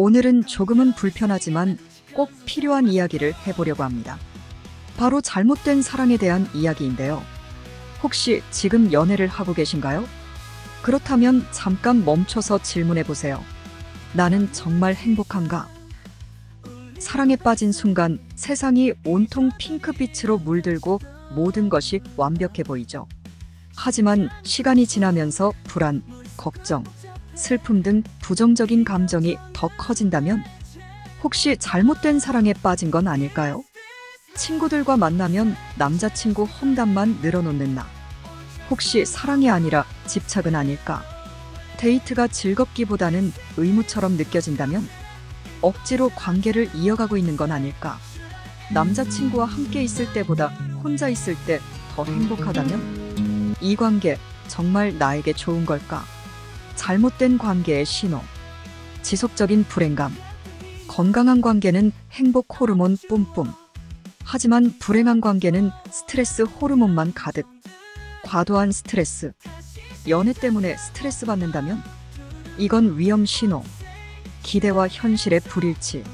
오늘은 조금은 불편하지만 꼭 필요한 이야기를 해보려고 합니다. 바로 잘못된 사랑에 대한 이야기인데요. 혹시 지금 연애를 하고 계신가요? 그렇다면 잠깐 멈춰서 질문해보세요. 나는 정말 행복한가? 사랑에 빠진 순간 세상이 온통 핑크빛으로 물들고 모든 것이 완벽해 보이죠. 하지만 시간이 지나면서 불안, 걱정, 슬픔 등 부정적인 감정이 더 커진다면 혹시 잘못된 사랑에 빠진 건 아닐까요? 친구들과 만나면 남자친구 험담만 늘어놓는 나. 혹시 사랑이 아니라 집착은 아닐까? 데이트가 즐겁기보다는 의무처럼 느껴진다면 억지로 관계를 이어가고 있는 건 아닐까? 남자친구와 함께 있을 때보다 혼자 있을 때 더 행복하다면? 이 관계 정말 나에게 좋은 걸까? 잘못된 관계의 신호. 지속적인 불행감. 건강한 관계는 행복 호르몬 뿜뿜. 하지만 불행한 관계는 스트레스 호르몬만 가득. 과도한 스트레스. 연애 때문에 스트레스 받는다면? 이건 위험 신호. 기대와 현실의 불일치.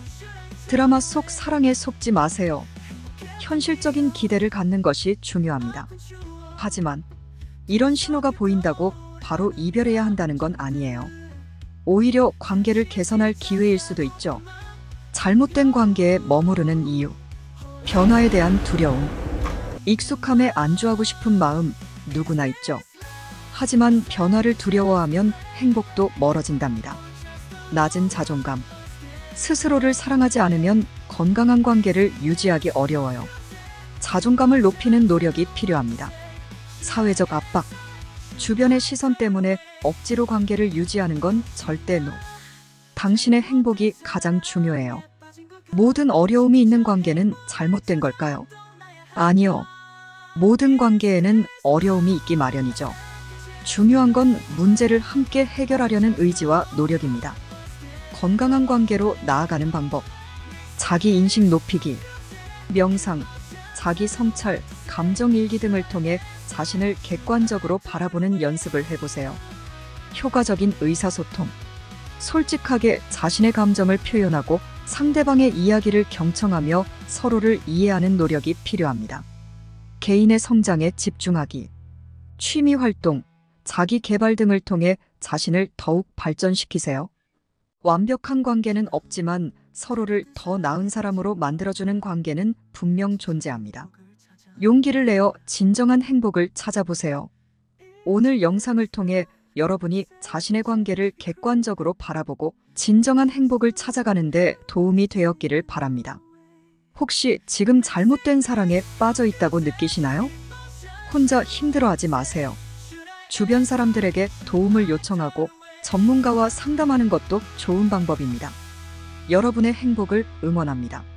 드라마 속 사랑에 속지 마세요. 현실적인 기대를 갖는 것이 중요합니다. 하지만 이런 신호가 보인다고 바로 이별해야 한다는 건 아니에요. 오히려 관계를 개선할 기회일 수도 있죠. 잘못된 관계에 머무르는 이유. 변화에 대한 두려움. 익숙함에 안주하고 싶은 마음 누구나 있죠. 하지만 변화를 두려워하면 행복도 멀어진답니다. 낮은 자존감. 스스로를 사랑하지 않으면 건강한 관계를 유지하기 어려워요. 자존감을 높이는 노력이 필요합니다. 사회적 압박. 주변의 시선 때문에 억지로 관계를 유지하는 건 절대 노. 당신의 행복이 가장 중요해요. 모든 어려움이 있는 관계는 잘못된 걸까요? 아니요. 모든 관계에는 어려움이 있기 마련이죠. 중요한 건 문제를 함께 해결하려는 의지와 노력입니다. 건강한 관계로 나아가는 방법. 자기 인식 높이기. 명상, 자기 성찰, 감정 일기 등을 통해 자신을 객관적으로 바라보는 연습을 해보세요. 효과적인 의사소통. 솔직하게 자신의 감정을 표현하고 상대방의 이야기를 경청하며 서로를 이해하는 노력이 필요합니다. 개인의 성장에 집중하기. 취미 활동, 자기 개발 등을 통해 자신을 더욱 발전시키세요. 완벽한 관계는 없지만 서로를 더 나은 사람으로 만들어주는 관계는 분명 존재합니다. 용기를 내어 진정한 행복을 찾아보세요. 오늘 영상을 통해 여러분이 자신의 관계를 객관적으로 바라보고 진정한 행복을 찾아가는 데 도움이 되었기를 바랍니다. 혹시 지금 잘못된 사랑에 빠져 있다고 느끼시나요? 혼자 힘들어하지 마세요. 주변 사람들에게 도움을 요청하고 전문가와 상담하는 것도 좋은 방법입니다. 여러분의 행복을 응원합니다.